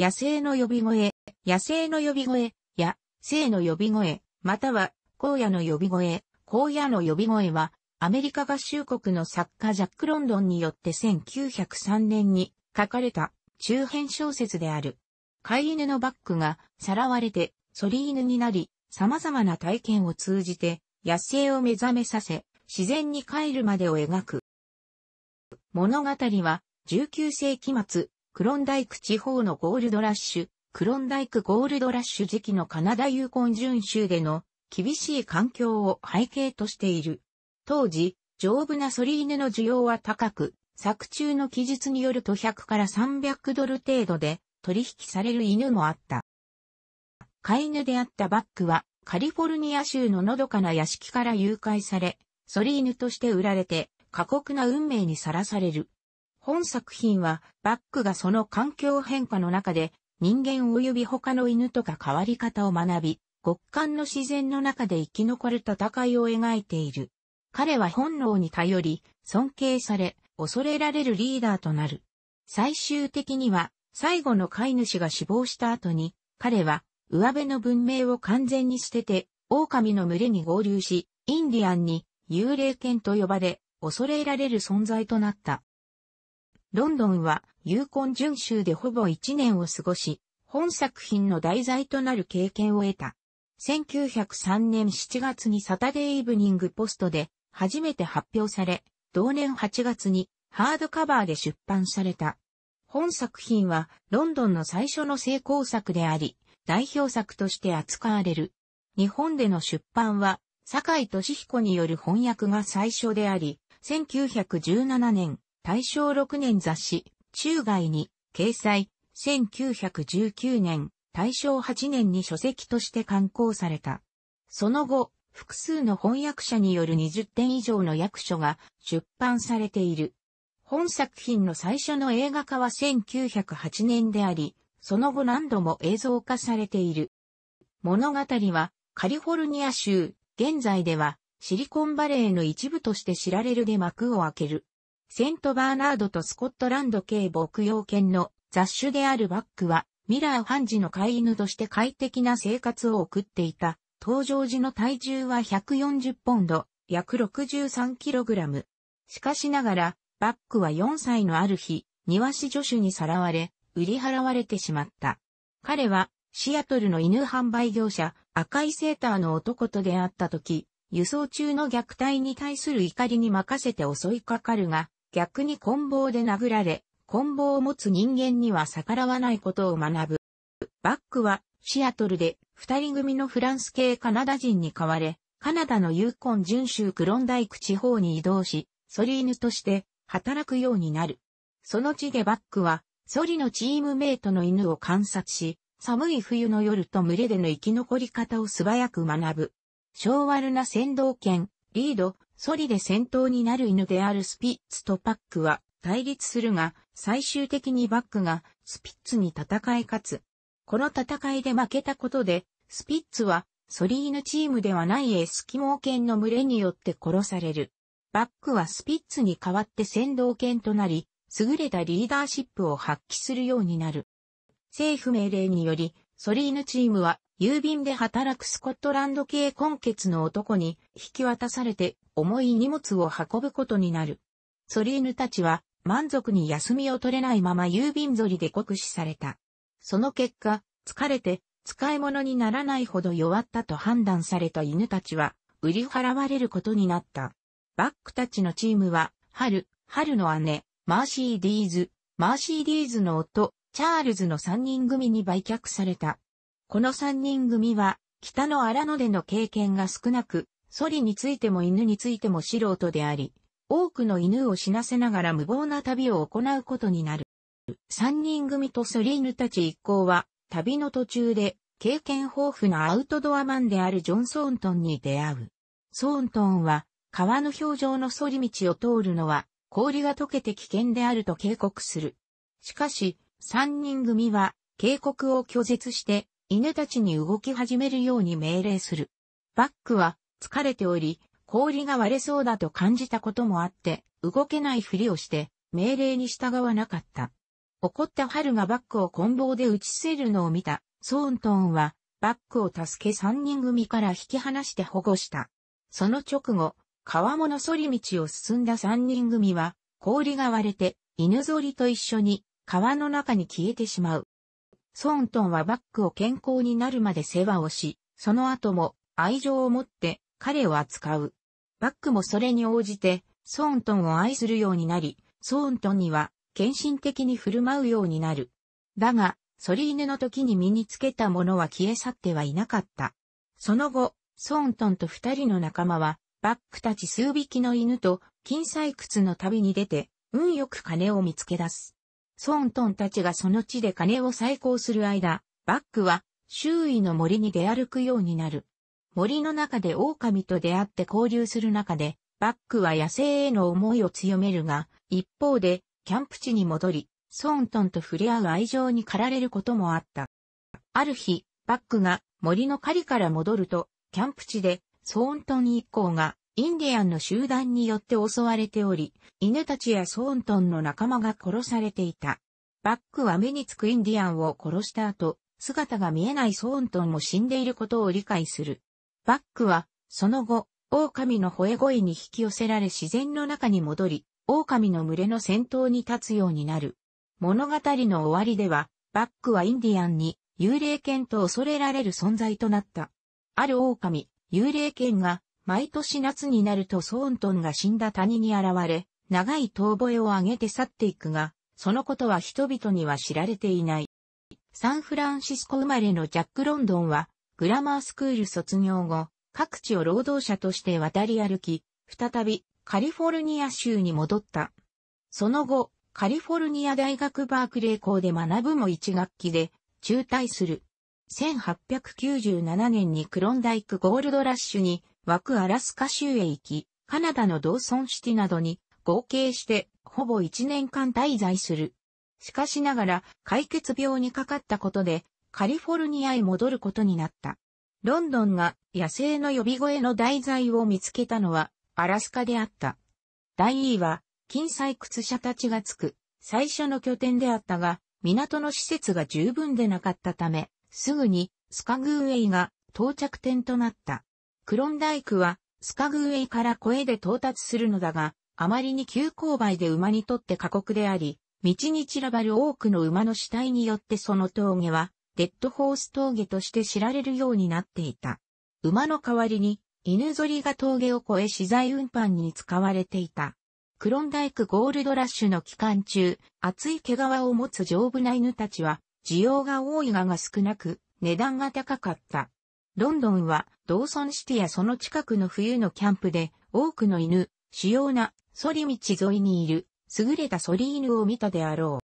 野生の呼び声、野生の呼び声、野生の呼び声、または、荒野の呼び声、荒野の呼び声は、アメリカ合衆国の作家ジャック・ロンドンによって1903年に書かれた中編小説である。飼い犬のバックがさらわれて反り犬になり、様々な体験を通じて野生を目覚めさせ、自然に帰るまでを描く。物語は19世紀末、クロンダイク地方のゴールドラッシュ、クロンダイクゴールドラッシュ時期のカナダユーコン準州での厳しい環境を背景としている。当時、丈夫な反り犬の需要は高く、作中の記述によると$100から$300程度で取引される犬もあった。飼い犬であったバックはカリフォルニア州ののどかな屋敷から誘拐され、反り犬として売られて過酷な運命にさらされる。本作品はバックがその環境変化の中で人間及び他の犬と関わり方を学び、極寒の自然の中で生き残る戦いを描いている。彼は本能に頼り、尊敬され、恐れられるリーダーとなる。最終的には、最後の飼い主が死亡した後に、彼は、上辺の文明を完全に捨てて、狼の群れに合流し、インディアンに幽霊犬と呼ばれ、恐れられる存在となった。ロンドンは、ユーコン準州でほぼ1年を過ごし、本作品の題材となる経験を得た。1903年7月にサタデーイブニングポストで、初めて発表され、同年8月にハードカバーで出版された。本作品はロンドンの最初の成功作であり、代表作として扱われる。日本での出版は、酒井俊彦による翻訳が最初であり、1917年、大正6年雑誌、中外に掲載、1919年、大正8年に書籍として刊行された。その後、複数の翻訳者による20点以上の訳書が出版されている。本作品の最初の映画化は1908年であり、その後何度も映像化されている。物語はカリフォルニア州、現在ではシリコンバレーの一部として知られるで幕を開ける。セントバーナードとスコットランド系牧羊犬の雑種であるバックは、ミラー判事の飼い犬として快適な生活を送っていた。登場時の体重は140ポンド、約63キログラム。しかしながら、バックは4歳のある日、庭師助手にさらわれ、売り払われてしまった。彼は、シアトルの犬販売業者、赤いセーターの男と出会った時、輸送中の虐待に対する怒りに任せて襲いかかるが、逆に棍棒で殴られ、棍棒を持つ人間には逆らわないことを学ぶ。バックは、シアトルで、2人組のフランス系カナダ人に買われ、カナダのユーコン準州クロンダイク地方に移動し、ソリ犬として働くようになる。その地でバックは、ソリのチームメイトの犬を観察し、寒い冬の夜と群れでの生き残り方を素早く学ぶ。性悪な先導犬、リード、ソリで先頭になる犬であるスピッツとバックは対立するが、最終的にバックがスピッツに戦い勝つ。この戦いで負けたことで、スピッツは、反り犬チームではないエスキモー犬の群れによって殺される。バックはスピッツに代わって先導犬となり、優れたリーダーシップを発揮するようになる。政府命令により、反り犬チームは、郵便で働くスコットランド系混血の男に引き渡されて、重い荷物を運ぶことになる。反り犬たちは、満足に休みを取れないまま郵便反りで酷使された。その結果、疲れて使い物にならないほど弱ったと判断された犬たちは売り払われることになった。バックたちのチームは、ハルの姉、マーシーディーズの夫、チャールズの3人組に売却された。この3人組は、北の荒野での経験が少なく、反りについても犬についても素人であり、多くの犬を死なせながら無謀な旅を行うことになる。三人組と反り犬たち一行は、旅の途中で、経験豊富なアウトドアマンであるジョン・ソーントンに出会う。ソーントンは、川の表情の反り道を通るのは、氷が溶けて危険であると警告する。しかし、三人組は、警告を拒絶して、犬たちに動き始めるように命令する。バックは、疲れており、氷が割れそうだと感じたこともあって、動けないふりをして、命令に従わなかった。怒ったハルがバックを棍棒で打ち捨てるのを見た、ソーントーンは、バックを助け三人組から引き離して保護した。その直後、川面反り道を進んだ三人組は、氷が割れて、犬ぞりと一緒に、川の中に消えてしまう。ソーントンはバックを健康になるまで世話をし、その後も愛情を持って彼を扱う。バックもそれに応じてソーントンを愛するようになり、ソーントンには献身的に振る舞うようになる。だが、ソリーヌの時に身につけたものは消え去ってはいなかった。その後、ソーントンと二人の仲間は、バックたち数匹の犬と金採掘の旅に出て、運よく金を見つけ出す。ソーントンたちがその地で金を採掘する間、バックは周囲の森に出歩くようになる。森の中で狼と出会って交流する中で、バックは野生への思いを強めるが、一方でキャンプ地に戻り、ソーントンと触れ合う愛情に駆られることもあった。ある日、バックが森の狩りから戻ると、キャンプ地でソーントン一行がインディアンの集団によって襲われており、犬たちやソーントンの仲間が殺されていた。バックは目につくインディアンを殺した後、姿が見えないソーントンも死んでいることを理解する。バックは、その後、狼の吠え声に引き寄せられ自然の中に戻り、狼の群れの先頭に立つようになる。物語の終わりでは、バックはインディアンに幽霊犬と恐れられる存在となった。ある狼、幽霊犬が、毎年夏になるとソーントンが死んだ谷に現れ、長い遠吠えを上げて去っていくが、そのことは人々には知られていない。サンフランシスコ生まれのジャック・ロンドンは、グラマースクール卒業後、各地を労働者として渡り歩き、再びカリフォルニア州に戻った。その後、カリフォルニア大学バークレー校で学ぶも1学期で中退する。1897年にクロンダイクゴールドラッシュに、湧くアラスカ州へ行き、カナダのドーソンシティなどに合計してほぼ1年間滞在する。しかしながら敗血病にかかったことでカリフォルニアへ戻ることになった。ロンドンが野生の呼び声の題材を見つけたのはアラスカであった。大 E は金採掘者たちがつく最初の拠点であったが、港の施設が十分でなかったため、すぐにスカグーウェイが到着点となった。クロンダイクはスカグーウェイから小江で到達するのだが、あまりに急勾配で馬にとって過酷であり、道に散らばる多くの馬の死体によってその峠はデッドホース峠として知られるようになっていた。馬の代わりに犬ぞりが峠を越え資材運搬に使われていた。クロンダイクゴールドラッシュの期間中、厚い毛皮を持つ丈夫な犬たちは需要が多いが少なく値段が高かった。ロンドンはドーソンシティやその近くの冬のキャンプで多くの犬、主要なソリ道沿いにいる優れたソリ犬を見たであろ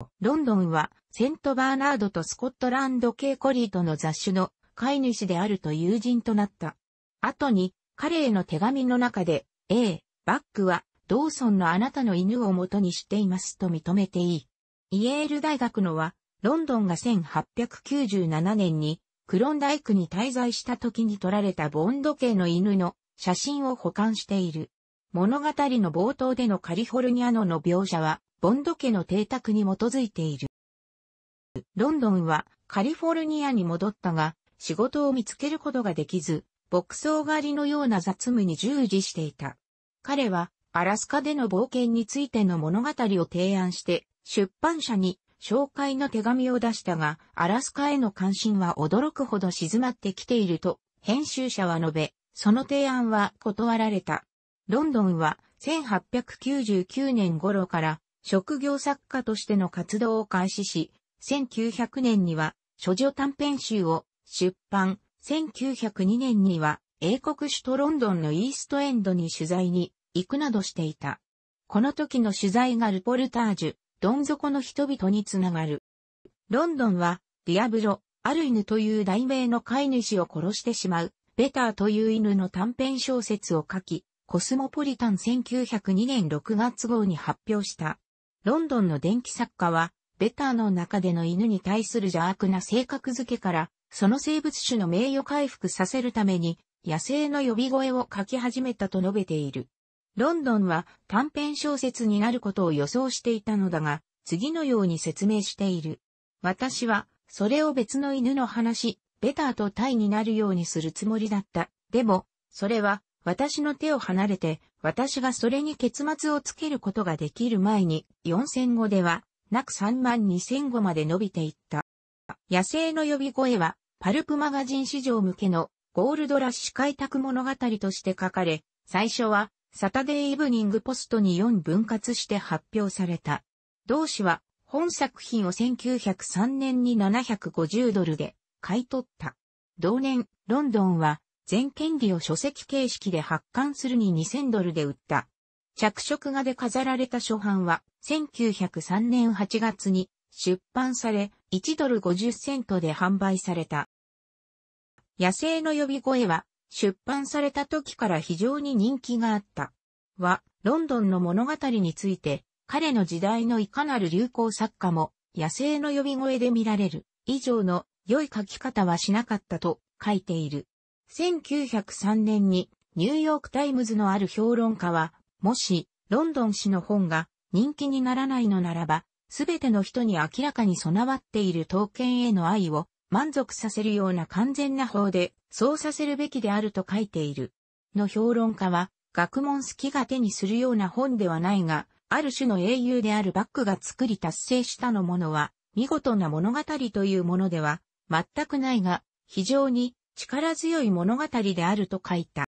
う。ロンドンはセントバーナードとスコットランド系コリーとの雑種の飼い主であると友人となった。後に彼への手紙の中で A、バックはドーソンのあなたの犬を元にしていますと認めていい。イエール大学のはロンドンが1897年にクロンダイクに滞在した時に撮られたボンド系の犬の写真を保管している。物語の冒頭でのカリフォルニアのの描写は、ボンド家の邸宅に基づいている。ロンドンはカリフォルニアに戻ったが、仕事を見つけることができず、牧草狩りのような雑務に従事していた。彼は、アラスカでの冒険についての物語を提案して、出版社に、紹介の手紙を出したが、アラスカへの関心は驚くほど静まってきていると、編集者は述べ、その提案は断られた。ロンドンは1899年頃から職業作家としての活動を開始し、1900年には諸女短編集を出版、1902年には英国首都ロンドンのイーストエンドに取材に行くなどしていた。この時の取材がルポルタージュ、どん底の人々につながる。ロンドンは、ディアブロ、ある犬という題名の飼い主を殺してしまう、ベターという犬の短編小説を書き、コスモポリタン1902年6月号に発表した。ロンドンの伝記作家は、ベターの中での犬に対する邪悪な性格付けから、その生物種の名誉回復させるために、野生の呼び声を書き始めたと述べている。ロンドンは短編小説になることを予想していたのだが、次のように説明している。私は、それを別の犬の話、ベターとタイになるようにするつもりだった。でも、それは、私の手を離れて、私がそれに結末をつけることができる前に、4005では、約32005まで伸びていった。野生の呼び声は、パルプマガジン市場向けの、ゴールドラッシュ開拓物語として書かれ、最初は、サタデーイブニングポストに4分割して発表された。同誌は、本作品を1903年に$750で買い取った。同年、ロンドンは、全権利を書籍形式で発刊するに$2000で売った。着色画で飾られた初版は1903年8月に出版され$1.50で販売された。野生の呼び声は出版された時から非常に人気があった。は、ロンドンの物語について彼の時代のいかなる流行作家も野生の呼び声で見られる以上の良い書き方はしなかったと書いている。1903年にニューヨークタイムズのある評論家は、もしロンドン誌の本が人気にならないのならば、すべての人に明らかに備わっている刀剣への愛を満足させるような完全な法で、そうさせるべきであると書いている。の評論家は、学問好きが手にするような本ではないが、ある種の英雄であるバックが作り達成したのものは、見事な物語というものでは、全くないが、非常に、力強い物語であると書いた。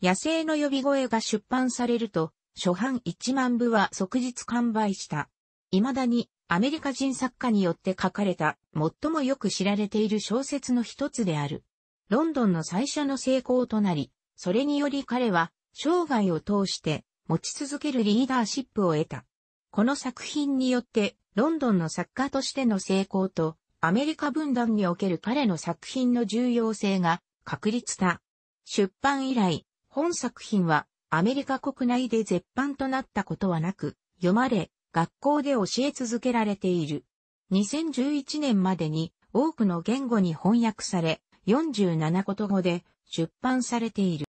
野生の呼び声が出版されると、初版1万部は即日完売した。未だにアメリカ人作家によって書かれた最もよく知られている小説の一つである。ロンドンの最初の成功となり、それにより彼は生涯を通して持ち続けるリーダーシップを得た。この作品によってロンドンの作家としての成功と、アメリカ文壇における彼の作品の重要性が確立した。出版以来、本作品はアメリカ国内で絶版となったことはなく、読まれ、学校で教え続けられている。2011年までに多くの言語に翻訳され、47言語で出版されている。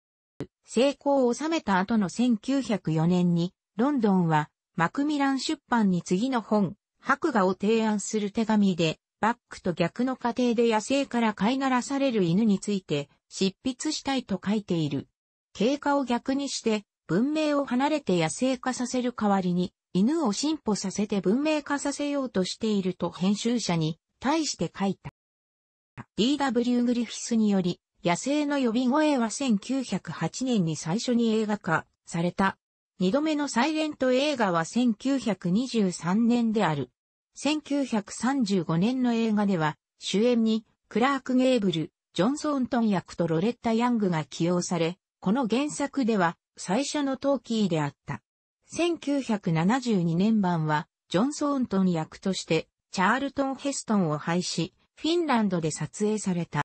成功を収めた後の1904年に、ロンドンはマクミラン出版に次の本、白牙を提案する手紙で、バックと逆の過程で野生から飼いならされる犬について執筆したいと書いている。経過を逆にして文明を離れて野生化させる代わりに犬を進歩させて文明化させようとしていると編集者に対して書いた。D.W. グリフィスにより野生の呼び声は1908年に最初に映画化された。2度目のサイレント映画は1923年である。1935年の映画では、主演に、クラーク・ゲーブル、ジョン・ソーントン役とロレッタ・ヤングが起用され、この原作では、最初のトーキーであった。1972年版は、ジョン・ソーントン役として、チャールトン・ヘストンを配し、フィンランドで撮影された。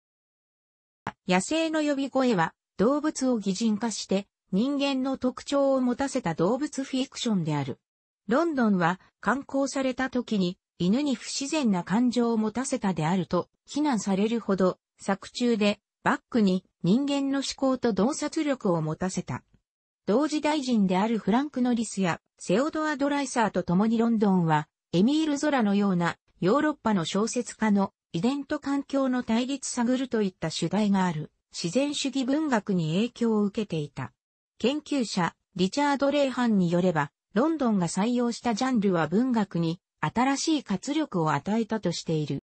野生の呼び声は、動物を擬人化して、人間の特徴を持たせた動物フィクションである。ロンドンは刊行された時に犬に不自然な感情を持たせたであると非難されるほど作中でバックに人間の思考と洞察力を持たせた。同時代人であるフランク・ノリスやセオドア・ドライサーと共にロンドンはエミール・ゾラのようなヨーロッパの小説家の遺伝と環境の対立探るといった主題がある自然主義文学に影響を受けていた。研究者リチャード・レイハンによればロンドンが採用したジャンルは文学に新しい活力を与えたとしている。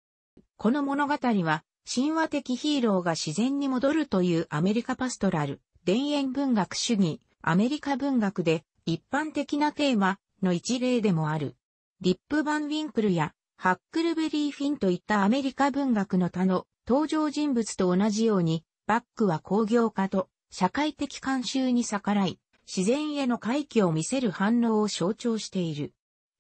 この物語は神話的ヒーローが自然に戻るというアメリカパストラル、田園文学主義、アメリカ文学で一般的なテーマの一例でもある。リップ・バン・ウィンクルやハックルベリー・フィンといったアメリカ文学の他の登場人物と同じように、バックは工業化と社会的慣習に逆らい、自然への回帰を見せる反応を象徴している。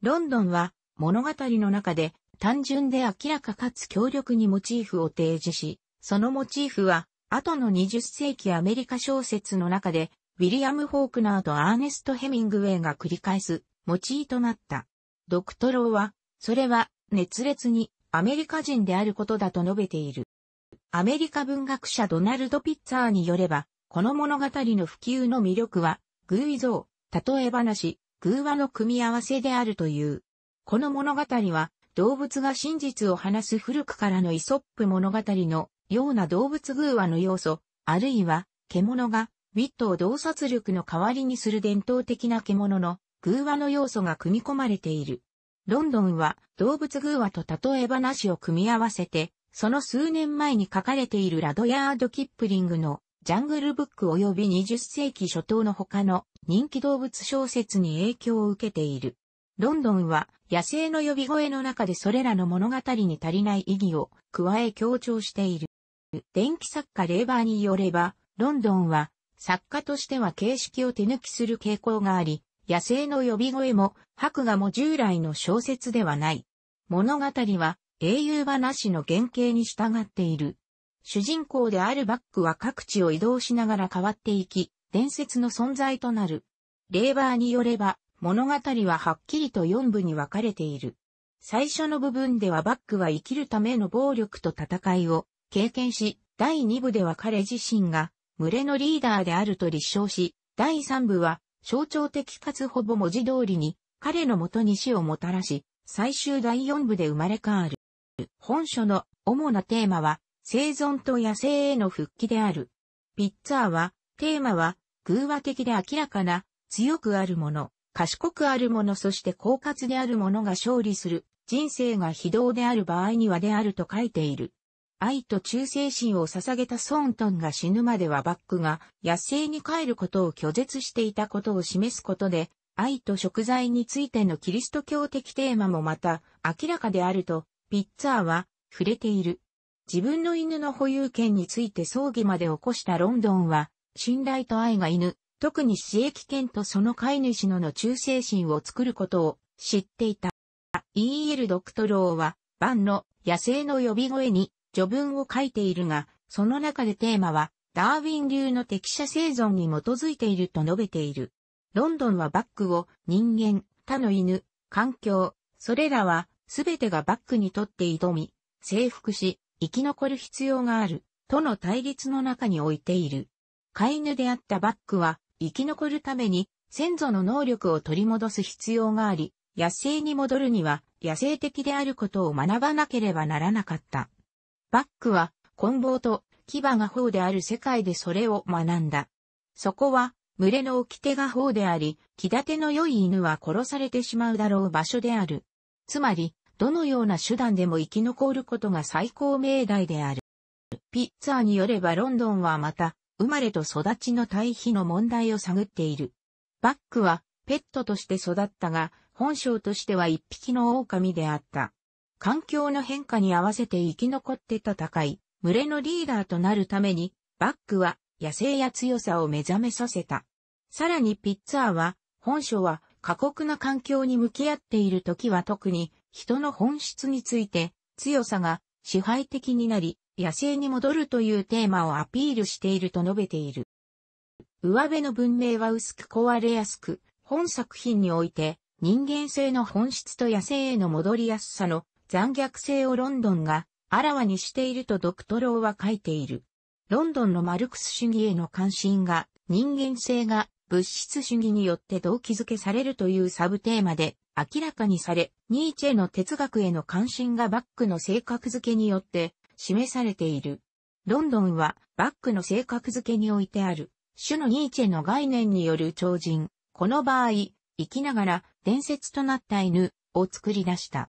ロンドンは物語の中で単純で明らかかつ強力にモチーフを提示し、そのモチーフは後の20世紀アメリカ小説の中でウィリアム・フォークナーとアーネスト・ヘミングウェイが繰り返すモチーとなった。ドクトローはそれは熱烈にアメリカ人であることだと述べている。アメリカ文学者ドナルド・ピッツァーによれば、この物語の普及の魅力は、偶像、例え話、偶話の組み合わせであるという。この物語は、動物が真実を話す古くからのイソップ物語のような動物寓話の要素、あるいは、獣がウィットを洞察力の代わりにする伝統的な獣の寓話の要素が組み込まれている。ロンドンは動物寓話と例え話を組み合わせて、その数年前に書かれているラドヤード・キップリングのジャングルブック及び20世紀初頭の他の人気動物小説に影響を受けている。ロンドンは野生の呼び声の中でそれらの物語に足りない意義を加え強調している。伝記作家レーバーによれば、ロンドンは作家としては形式を手抜きする傾向があり、野生の呼び声も白牙も従来の小説ではない。物語は英雄話の原型に従っている。主人公であるバックは各地を移動しながら変わっていき、伝説の存在となる。レーバーによれば、物語ははっきりと4部に分かれている。最初の部分ではバックは生きるための暴力と戦いを経験し、第2部では彼自身が群れのリーダーであると立証し、第3部は象徴的かつほぼ文字通りに彼のもとに死をもたらし、最終第4部で生まれ変わる。本書の主なテーマは生存と野生への復帰である。ピッツァーは、テーマは寓話的で明らかな強くあるもの。賢くあるものそして狡猾であるものが勝利する、人生が非道である場合にはであると書いている。愛と忠誠心を捧げたソーントンが死ぬまではバックが野生に帰ることを拒絶していたことを示すことで、愛と贖罪についてのキリスト教的テーマもまた明らかであると、ピッツァーは触れている。自分の犬の保有権について争議まで起こしたロンドンは、信頼と愛が犬。特に私益権とその飼い主の忠誠心を作ることを知っていた。E.L. ドクトローは、バンの野生の呼び声に序文を書いているが、その中でテーマは、ダーウィン流の適者生存に基づいていると述べている。ロンドンはバックを人間、他の犬、環境、それらは全てがバックにとって挑み、征服し、生き残る必要がある、との対立の中に置いている。飼い犬であったバックは、生き残るために先祖の能力を取り戻す必要があり、野生に戻るには野生的であることを学ばなければならなかった。バックは棍棒と牙が矛である世界でそれを学んだ。そこは群れの掟が矛であり、気立ての良い犬は殺されてしまうだろう場所である。つまり、どのような手段でも生き残ることが最高命題である。ピッツァーによればロンドンはまた、生まれと育ちの対比の問題を探っている。バックはペットとして育ったが、本性としては一匹の狼であった。環境の変化に合わせて生き残って戦い、群れのリーダーとなるために、バックは野生や強さを目覚めさせた。さらにピッツァーは、本書は過酷な環境に向き合っている時は特に人の本質について、強さが支配的になり、野生に戻るというテーマをアピールしていると述べている。上辺の文明は薄く壊れやすく、本作品において人間性の本質と野生への戻りやすさの残虐性をロンドンがあらわにしているとドクトローは書いている。ロンドンのマルクス主義への関心が人間性が物質主義によって動機づけされるというサブテーマで明らかにされ、ニーチェの哲学への関心がバックの性格づけによって示されている。ロンドンはバックの性格づけにおいてある、種のニーチェの概念による超人、この場合、生きながら伝説となった犬を作り出した。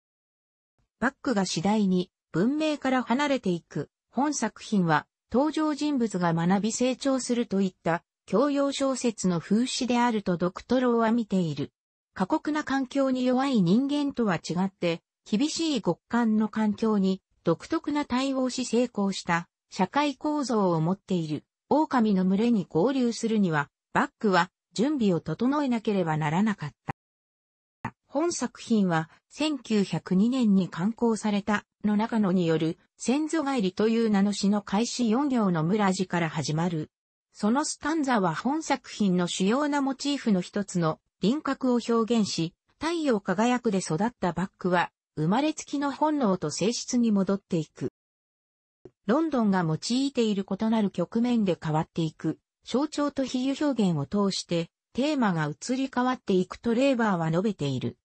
バックが次第に文明から離れていく、本作品は登場人物が学び成長するといった教養小説の風刺であるとドクトローは見ている。過酷な環境に弱い人間とは違って、厳しい極寒の環境に、独特な対応し成功した社会構造を持っている狼の群れに合流するにはバックは準備を整えなければならなかった。本作品は1902年に刊行されたの中野による先祖返りという名の詩の開始4行の村字から始まる。そのスタンザは本作品の主要なモチーフの一つの輪郭を表現し、太陽輝くで育ったバックは生まれつきの本能と性質に戻っていく。ロンドンが用いている異なる局面で変わっていく、象徴と比喩表現を通して、テーマが移り変わっていくとレーバーは述べている。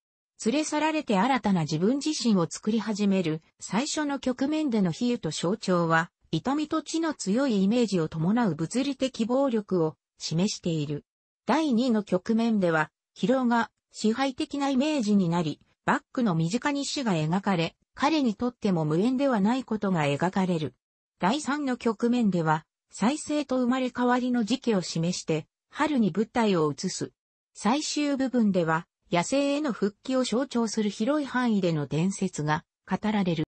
連れ去られて新たな自分自身を作り始める最初の局面での比喩と象徴は、痛みと血の強いイメージを伴う物理的暴力を示している。第2の局面では、疲労が支配的なイメージになり、バックの身近に死が描かれ、彼にとっても無縁ではないことが描かれる。第3の局面では、再生と生まれ変わりの時期を示して、春に舞台を移す。最終部分では、野生への復帰を象徴する広い範囲での伝説が語られる。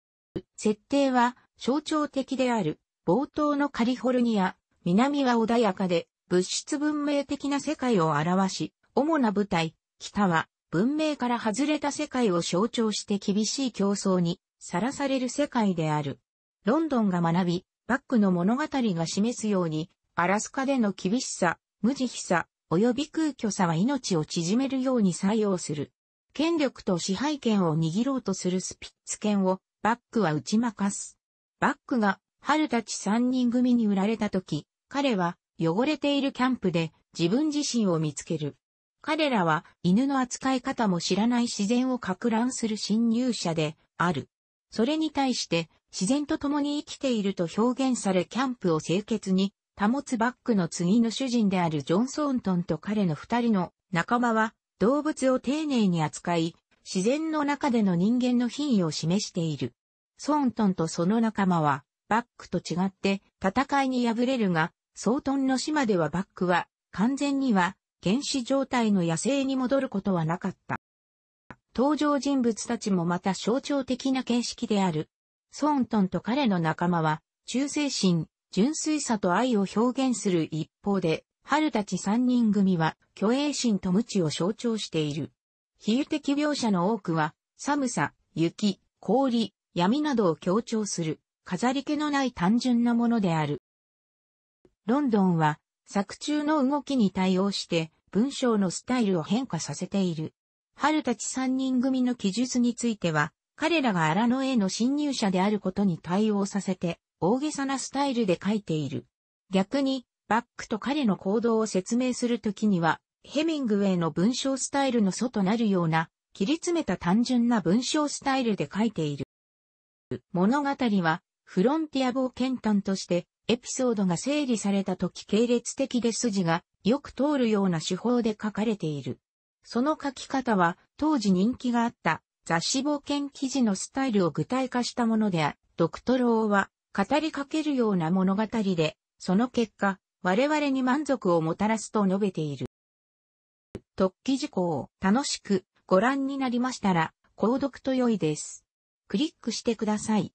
設定は象徴的である冒頭のカリフォルニア、南は穏やかで物質文明的な世界を表し、主な舞台、北は文明から外れた世界を象徴して厳しい競争にさらされる世界である。ロンドンが学び、バックの物語が示すように、アラスカでの厳しさ、無慈悲さ、及び空虚さは命を縮めるように作用する。権力と支配権を握ろうとするスピッツ犬をバックは打ち負かす。バックが春たち三人組に売られた時、彼は汚れているキャンプで自分自身を見つける。彼らは犬の扱い方も知らない自然を撹乱する侵入者である。それに対して自然と共に生きていると表現されキャンプを清潔に保つバックの次の主人であるジョン・ソーントンと彼の二人の仲間は動物を丁寧に扱い、自然の中での人間の品位を示している。ソーントンとその仲間はバックと違って戦いに敗れるが、ソートンの死まではバックは完全には原始状態の野生に戻ることはなかった。登場人物たちもまた象徴的な形式である。ソーントンと彼の仲間は忠誠心、純粋さと愛を表現する一方で、春たち三人組は虚栄心と無知を象徴している。比喩的描写の多くは、寒さ、雪、氷、闇などを強調する、飾り気のない単純なものである。ロンドンは、作中の動きに対応して、文章のスタイルを変化させている。春たち三人組の記述については、彼らが荒野への侵入者であることに対応させて、大げさなスタイルで書いている。逆に、バックと彼の行動を説明するときには、ヘミングウェイの文章スタイルの素となるような、切り詰めた単純な文章スタイルで書いている。物語は、フロンティア冒険譚として、エピソードが整理されたとき系列的で筋がよく通るような手法で書かれている。その書き方は、当時人気があった雑誌冒険記事のスタイルを具体化したものである。ドクトローは、語りかけるような物語で、その結果、我々に満足をもたらすと述べている。特記事項を楽しくご覧になりましたら、購読と良いです。クリックしてください。